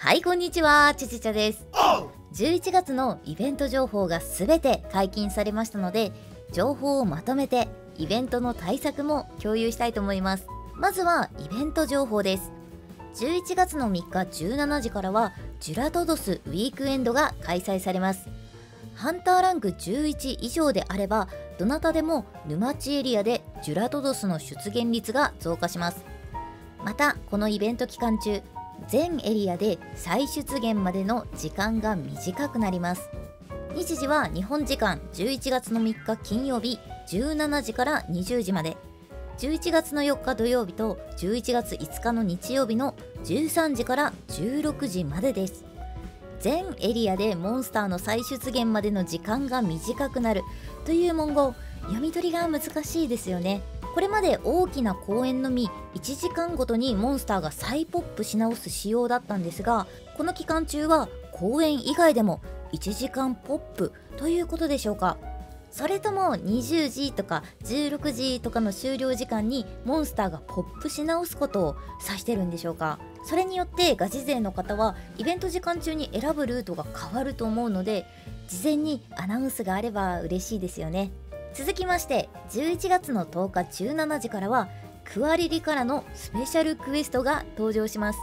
はい、こんにちは、ちちちゃです。11月のイベント情報がすべて解禁されましたので、情報をまとめてイベントの対策も共有したいと思います。まずはイベント情報です。11月の3日17時からはジュラトドスウィークエンドが開催されます。ハンターランク11以上であれば、どなたでも沼地エリアでジュラトドスの出現率が増加します。また、このイベント期間中、全エリアで再出現までの時間が短くなります。日時は日本時間11月の3日金曜日17時から20時まで、11月の4日土曜日と11月5日の日曜日の13時から16時までです。全エリアでモンスターの再出現までの時間が短くなるという文言、読み取りが難しいですよね。これまで大きな公園のみ1時間ごとにモンスターが再ポップし直す仕様だったんですが、この期間中は公園以外でも1時間ポップということでしょうか。それとも20時とか16時とかの終了時間にモンスターがポップし直すことを指してるんでしょうか。それによってガチ勢の方はイベント時間中に選ぶルートが変わると思うので、事前にアナウンスがあれば嬉しいですよね。続きまして11月の10日17時からはクアリリからのスペシャルクエストが登場します。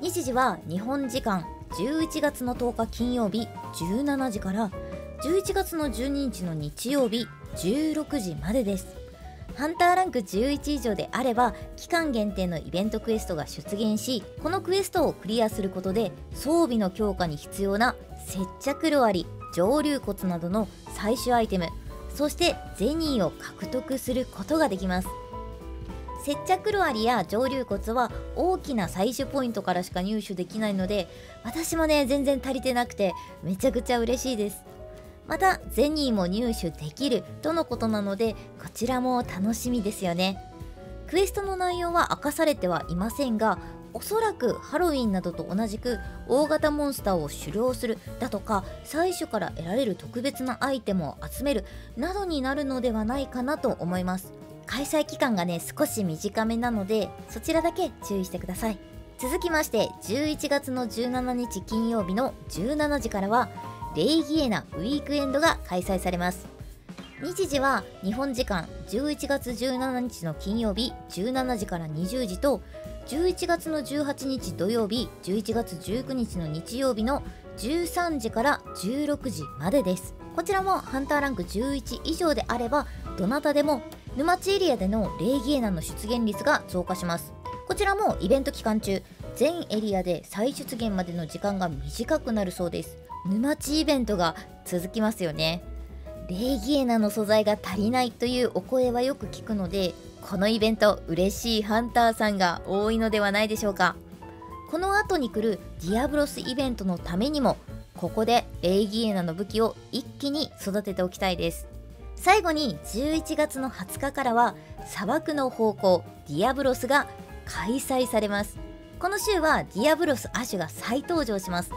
日時は日本時間11月の10日金曜日17時から11月の12日の日曜日16時までです。ハンターランク11以上であれば期間限定のイベントクエストが出現し、このクエストをクリアすることで装備の強化に必要な接着炉あり、上流骨などの採取アイテム、そしてゼニーを獲得することができます。接着炉ありや上流骨は大きな採取ポイントからしか入手できないので、私もね全然足りてなくてめちゃくちゃ嬉しいです。またゼニーも入手できるとのことなので、こちらも楽しみですよね。クエストの内容は明かされてはいませんが、おそらくハロウィンなどと同じく大型モンスターを狩猟するだとか、採取から得られる特別なアイテムを集めるなどになるのではないかなと思います。開催期間がね少し短めなので、そちらだけ注意してください。続きまして11月の17日金曜日の17時からはレイギエナウィークエンドが開催されます。日時は日本時間11月17日の金曜日17時から20時と11月の18日土曜日、11月19日の日曜日の13時から16時までです。こちらもハンターランク11以上であれば、どなたでも沼地エリアでのレイギエナの出現率が増加します。こちらもイベント期間中、全エリアで再出現までの時間が短くなるそうです。沼地イベントが続きますよね。レイギエナの素材が足りないというお声はよく聞くので、このイベント嬉しいハンターさんが多いのではないでしょうか。この後に来るディアブロスイベントのためにも、ここでレイギエナの武器を一気に育てておきたいです。最後に11月の20日からは砂漠の方向ディアブロスが開催されます。この週はディアブロス亜種が再登場します。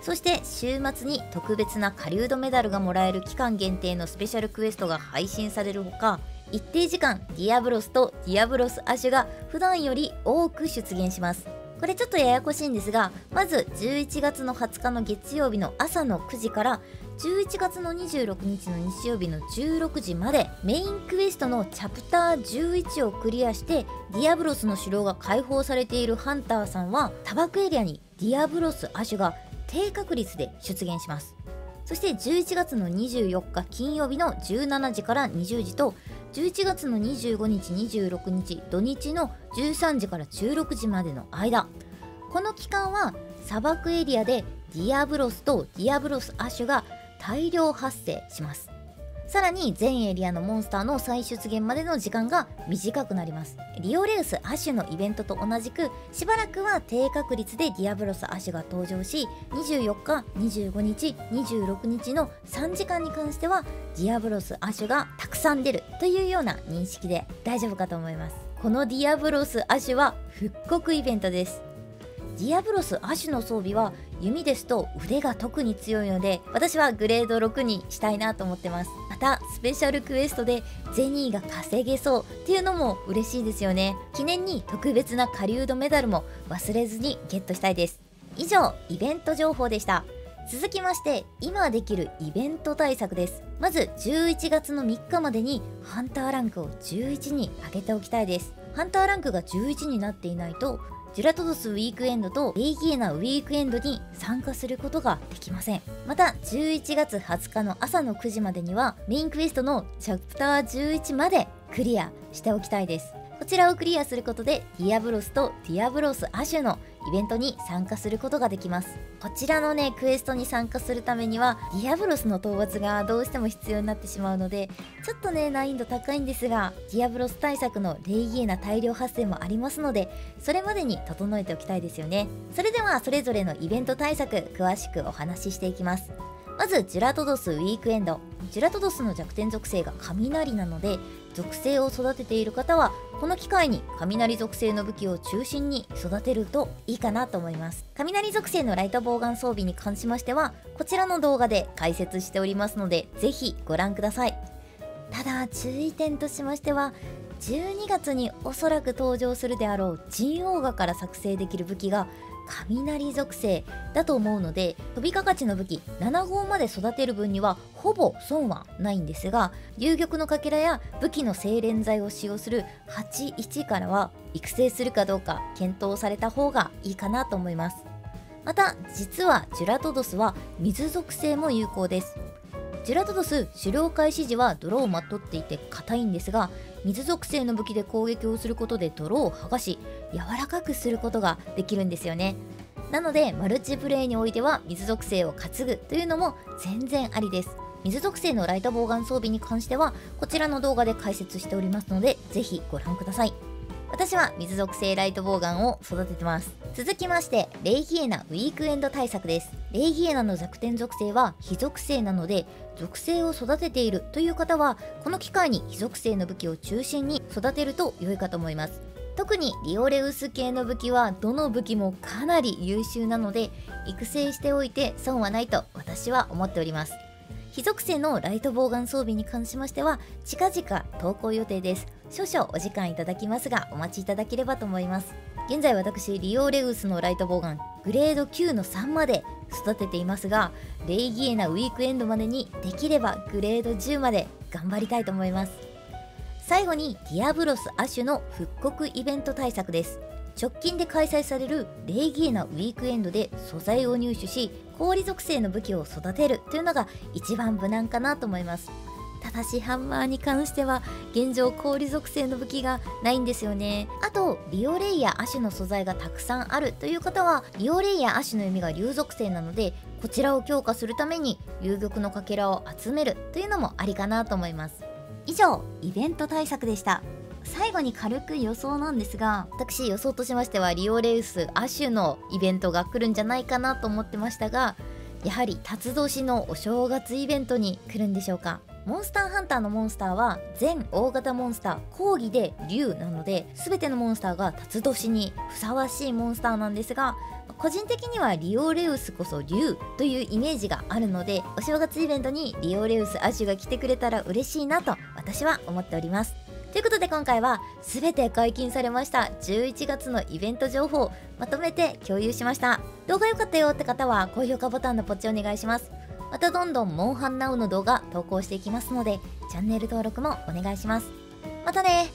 そして週末に特別な狩人メダルがもらえる期間限定のスペシャルクエストが配信されるほか、一定時間ディアブロスとディアブロス亜種が普段より多く出現します。これちょっとややこしいんですが、まず11月の20日の月曜日の朝の9時から11月の26日の日曜日の16時までメインクエストのチャプター11をクリアして、ディアブロスの狩猟が解放されているハンターさんは砂漠エリアにディアブロス亜種が低確率で出現します。そして11月の24日金曜日の17時から20時と11月の25日26日土日の13時から16時までの間、この期間は砂漠エリアでディアブロスとディアブロス亜種が大量発生します。さらに全エリアのモンスターの再出現までの時間が短くなります。リオレウス亜種のイベントと同じくしばらくは低確率でディアブロス亜種が登場し、24日、25日、26日の3時間に関してはディアブロス亜種がたくさん出るというような認識で大丈夫かと思います。このディアブロス亜種は復刻イベントです。ディアブロス亜種の装備は弓ですと腕が特に強いので、私はグレード6にしたいなと思ってます。またスペシャルクエストでゼニーが稼げそうっていうのも嬉しいですよね。記念に特別な狩人メダルも忘れずにゲットしたいです。以上、イベント情報でした。続きまして、今できるイベント対策です。まず、11月の3日までに、ハンターランクを11に上げておきたいです。ハンターランクが11になっていないと、ジュラトドスウィークエンドとレイギーナウィークエンドに参加することができません。また、11月20日の朝の9時までには、メインクエストのチャプター11までクリアしておきたいです。こちらをクリアすることで、ディアブロスとディアブロスアシュのイベントに参加することができます。こちらのね、クエストに参加するためには、ディアブロスの討伐がどうしても必要になってしまうので、ちょっとね、難易度高いんですが、ディアブロス対策のレイギーナ大量発生もありますので、それまでに整えておきたいですよね。それでは、それぞれのイベント対策、詳しくお話ししていきます。まず、ジュラトドスウィークエンド。ジュラトドスの弱点属性が雷なので、属性を育てている方は、この機会に雷属性の武器を中心に育てるといいかなと思います。雷属性のライトボウガン装備に関しましては、こちらの動画で解説しておりますので、ぜひご覧ください。ただ、注意点としましては、12月におそらく登場するであろうジンオーガから作成できる武器が、雷属性だと思うので、飛びかかちの武器7号まで育てる分にはほぼ損はないんですが、龍玉のかけらや武器の精錬剤を使用する81からは育成するかどうか検討された方がいいかなと思います。また、実はジュラトドスは水属性も有効です。ジュラトドス狩猟開始時は泥をまとっていて硬いんですが、水属性の武器で攻撃をすることで泥を剥がし柔らかくすることができるんですよね。なのでマルチプレイにおいては水属性を担ぐというのも全然ありです。水属性のライトボウガン装備に関してはこちらの動画で解説しておりますので、ぜひご覧ください。私は水属性ライトボウガンを育ててます。続きまして、レイギエナウィークエンド対策です。レイギエナの弱点属性は火属性なので、属性を育てているという方は、この機会に火属性の武器を中心に育てると良いかと思います。特にリオレウス系の武器はどの武器もかなり優秀なので、育成しておいて損はないと私は思っております。火属性のライトボウガン装備に関しましては、近々投稿予定です。少々お時間いただきますが、お待ちいただければと思います。現在私、リオレウスのライトボウガン、グレード9の3まで育てていますが、レイギエナウィークエンドまでにできればグレード10まで頑張りたいと思います。最後に、ディアブロスアシュの復刻イベント対策です。直近で開催されるレイギエナウィークエンドで素材を入手し、氷属性の武器を育てるというのが一番無難かなと思います。ただしハンマーに関しては現状氷属性の武器がないんですよね。あとリオレイやアシュの素材がたくさんあるという方は、リオレイやアシュの弓が龍属性なので、こちらを強化するために龍玉のかけらを集めるというのもありかなと思います。以上、イベント対策でした。最後に軽く予想なんですが、私予想としましてはリオレウスアシュのイベントが来るんじゃないかなと思ってましたが、やはり辰年のお正月イベントに来るんでしょうか。モンスターハンターのモンスターは全大型モンスター抗議で竜なので、全てのモンスターが辰年にふさわしいモンスターなんですが、個人的にはリオレウスこそ竜というイメージがあるので、お正月イベントにリオレウスアシュが来てくれたら嬉しいなと私は思っております。ということで今回は全て解禁されました11月のイベント情報をまとめて共有しました。動画良かったよって方は高評価ボタンのポチお願いします。またどんどんモンハンナウの動画投稿していきますので、チャンネル登録もお願いします。またね。